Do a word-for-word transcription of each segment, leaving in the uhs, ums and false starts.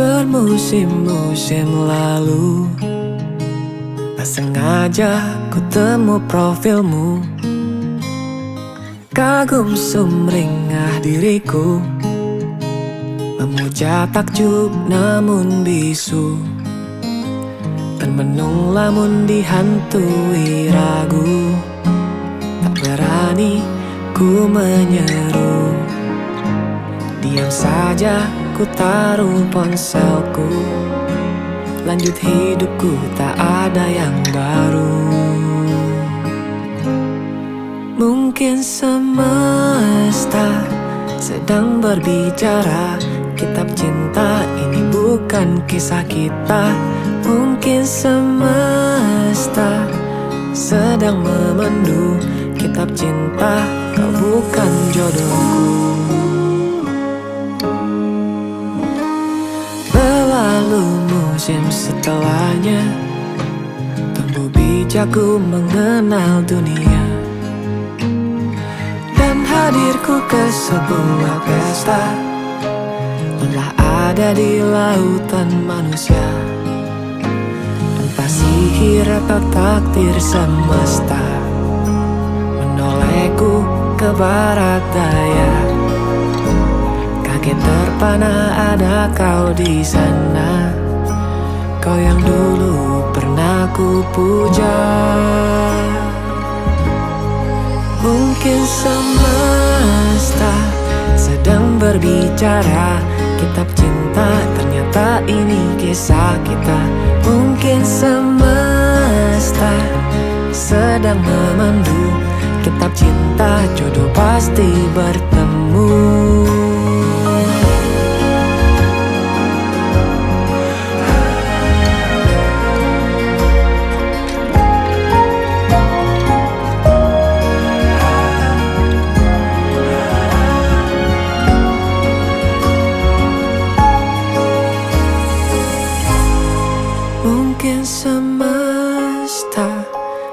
bermusim-musim lalu, tak sengaja ku temu profilmu. Kagum sumringah diriku, memuja takjub namun bisu, termenung lamun dihantui ragu. Tak berani ku menyeru, diam saja ku taruh ponselku. Lanjut hidupku tak ada yang baru. Mungkin semesta sedang berbicara, kitab cinta ini bukan kisah kita. Mungkin semesta sedang memandu, kitab cinta kau bukan jodohku. Berlalu musim setelahnya, tumbuh bijakku mengenal dunia, dan hadirku ke sebuah pesta lelah ada di lautan manusia. Entah sihir atau takdir semesta menolehku ke barat daya. Kaget terpana ada kau di sana, kau yang dulu pernah ku puja. Mungkin semesta sedang berbicara, kitab cinta ternyata ini kisah kita. Mungkin semesta sedang memandu, kitab cinta jodoh pasti bertemu. Mungkin semesta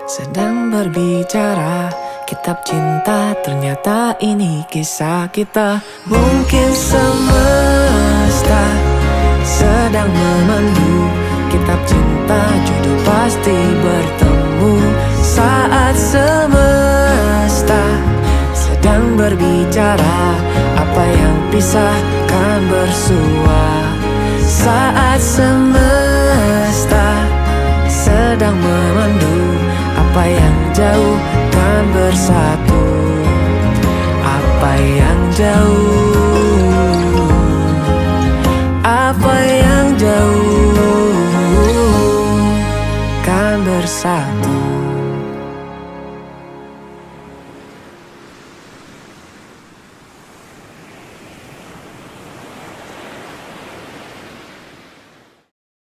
sedang berbicara, kitab cinta ternyata ini kisah kita. Mungkin semesta sedang memandu, kitab cinta jodoh pasti bertemu. Saat semesta sedang berbicara, apa yang pisahkan bersua. Saat semesta sedang memandu, apa yang jauh kan bersatu. Apa yang jauh, apa yang jauh kan bersatu.